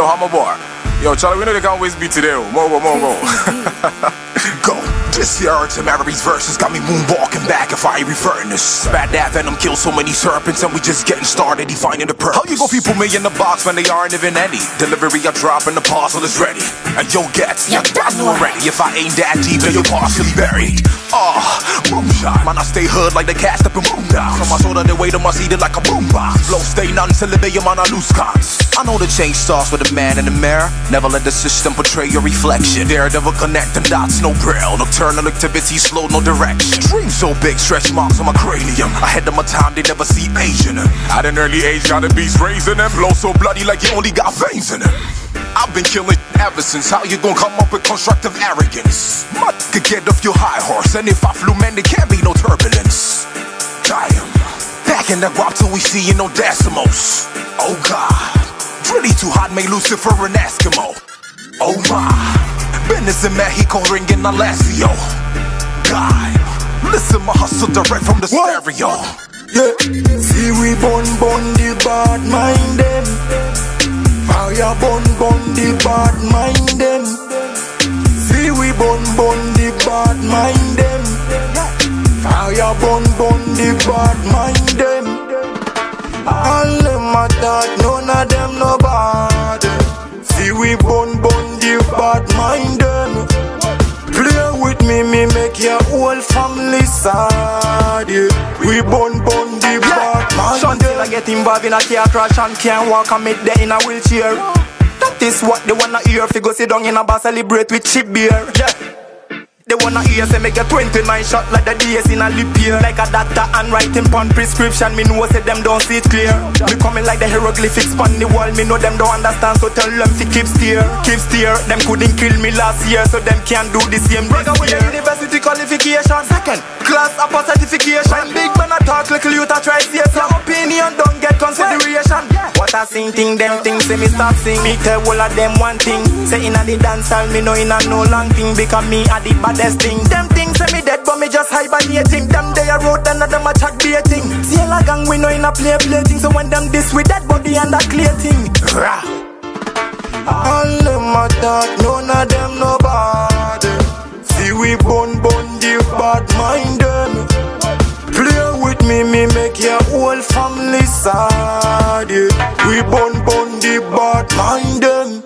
Yo, I'm a boy. Yo, Charlie, we know they can't waste me today. Mo. Go. This year, to Marabee's verses got me moonwalking back if I reverting this. Bad that Venom killed so many serpents and we just getting started, defining the purpose. How you go people me in the box when they aren't even any? Delivery I drop and the parcel is ready. And yo gets, yeah, I know already. If I ain't that deep, then you're partially buried. Boom shot. Man, I stay hood like the cast up in boom down. On my shoulder, they weight on my seat like a boombox. Flow stay none till the day your man I lose cons. I know the change starts with a man in the mirror. Never let the system portray your reflection. Daredevil connect the dots, no braille. Nocturnal activity, slow, no direction. Dreams so big, stretch marks on my cranium. Ahead of my time, they never see age in them. At an early age, got the beast raising them. Blow so bloody like you only got veins in them. I've been killing ever since. How you gonna come up with constructive arrogance? Mutt could get off your high horse, and if I flew, man, there can't be no turbulence. Damn. Back in the guap till we see you no decimals. Oh God, really too hot, made Lucifer an Eskimo. Oh my, business in Mexico, ringing Alessio. God, listen, my hustle direct from the stereo. Yeah, see we bon the bad mind them. Fire bon the bad mind them. See we bon the bad mind them. Fire bon the bad mind them. All them a thought, none of them no bad. See we bon the bad mind them. Play with me make your whole family sad. We bon the bad mind. I get involved in a car crash and can't walk and meet them in a wheelchair. That is what they wanna hear. If you go sit down in a bar, celebrate with cheap beer. Yeah. They wanna hear say make a 29 shot like the DS in a lip year. Like a doctor and writing pon prescription. Me know say them don't see it clear. Me coming like the hieroglyphics pon the wall. Me know them don't understand, so tell them to keep steer. Them couldn't kill me last year, so them can't do the same. Brother with the university qualification, second class upper certification. Big man a talk, little youth a try see. Your opinion don't get consideration. What I sing thing, them things say me stop sing. Me tell all of them one thing. Say inna the dance hall, me know inna no long thing. Because me a the baddest thing. Them things say me dead, but me just hibernating. Them they are road and them a chat baiting. See a gang we know in a play thing. So when them this with that body and that clear thing. All them a thought, none of them no bad. See we bon the bad mind them. Play with me make your whole family sad. We bon the bad mind them.